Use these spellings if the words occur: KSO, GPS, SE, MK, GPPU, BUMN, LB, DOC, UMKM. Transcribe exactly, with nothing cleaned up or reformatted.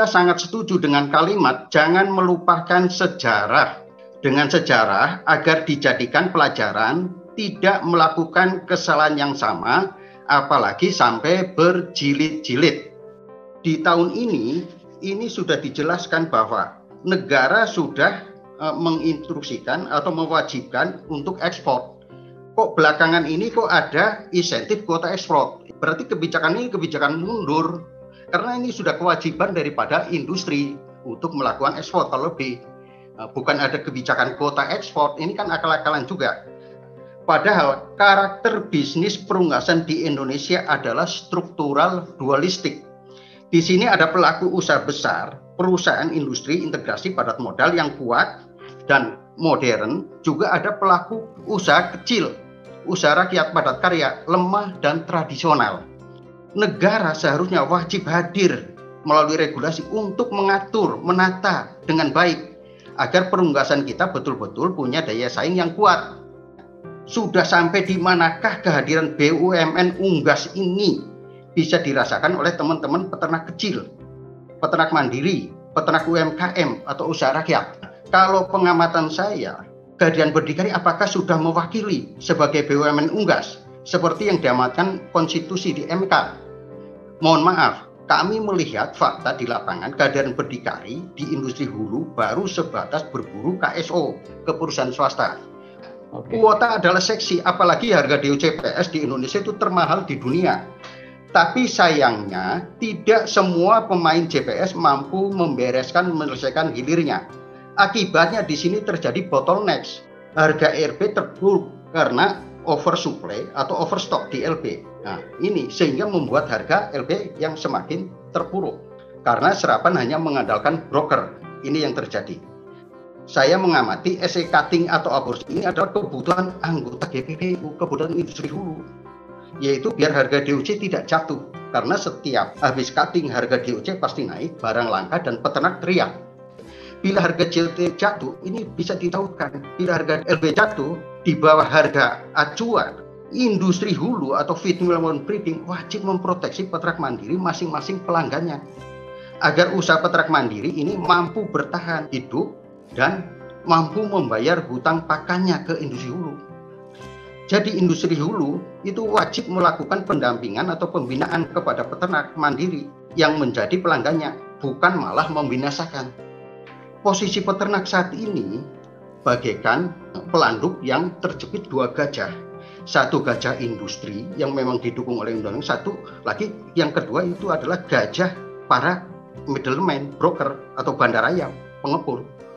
kita sangat setuju dengan kalimat jangan melupakan sejarah dengan sejarah agar dijadikan pelajaran, tidak melakukan kesalahan yang sama, apalagi sampai berjilid-jilid. Di tahun ini, ini sudah dijelaskan bahwa negara sudah e, menginstruksikan atau mewajibkan untuk ekspor. Kok belakangan ini kok ada insentif kuota ekspor? Berarti kebijakan ini kebijakan mundur, karena ini sudah kewajiban daripada industri untuk melakukan ekspor terlebih. Bukan ada kebijakan kuota ekspor, ini kan akal-akalan juga. Padahal karakter bisnis perunggasan di Indonesia adalah struktural dualistik. Di sini ada pelaku usaha besar, perusahaan industri integrasi padat modal yang kuat dan modern, juga ada pelaku usaha kecil, usaha rakyat padat karya, lemah dan tradisional. Negara seharusnya wajib hadir melalui regulasi untuk mengatur, menata dengan baik, agar perunggasan kita betul-betul punya daya saing yang kuat. Sudah sampai di manakah kehadiran B U M N unggas ini bisa dirasakan oleh teman-teman peternak kecil, peternak mandiri, peternak U M K M atau usaha rakyat? Kalau pengamatan saya, kehadiran Berdikari apakah sudah mewakili sebagai B U M N unggas seperti yang diamatkan konstitusi di M K? Mohon maaf, kami melihat fakta di lapangan keadaan Berdikari di industri hulu baru sebatas berburu K S O ke perusahaan swasta. Okay. Kuota adalah seksi, apalagi harga D O C P S di Indonesia itu termahal di dunia. Tapi sayangnya tidak semua pemain G P S mampu membereskan menyelesaikan hilirnya. Akibatnya di sini terjadi bottleneck. Harga E R P terburuk karena oversupply atau overstock di L B. Nah, ini sehingga membuat harga L B yang semakin terpuruk karena serapan hanya mengandalkan broker. Ini yang terjadi. Saya mengamati S E cutting atau aborsi ini adalah kebutuhan anggota G P P U, kebutuhan industri hulu, yaitu biar harga D O C tidak jatuh, karena setiap habis cutting harga D O C pasti naik, barang langka dan peternak teriak. Bila harga J T jatuh, ini bisa ditautkan. Bila harga L B jatuh di bawah harga acuan, industri hulu atau feed mill and breeding wajib memproteksi peternak mandiri masing-masing pelanggannya agar usaha peternak mandiri ini mampu bertahan hidup dan mampu membayar hutang pakannya ke industri hulu. Jadi industri hulu itu wajib melakukan pendampingan atau pembinaan kepada peternak mandiri yang menjadi pelanggannya, bukan malah membinasakan. Posisi peternak saat ini bagaikan pelanduk yang terjepit dua gajah. Satu gajah industri yang memang didukung oleh undang-undang, satu lagi yang kedua itu adalah gajah para middleman, broker atau bandar ayam, pengepul.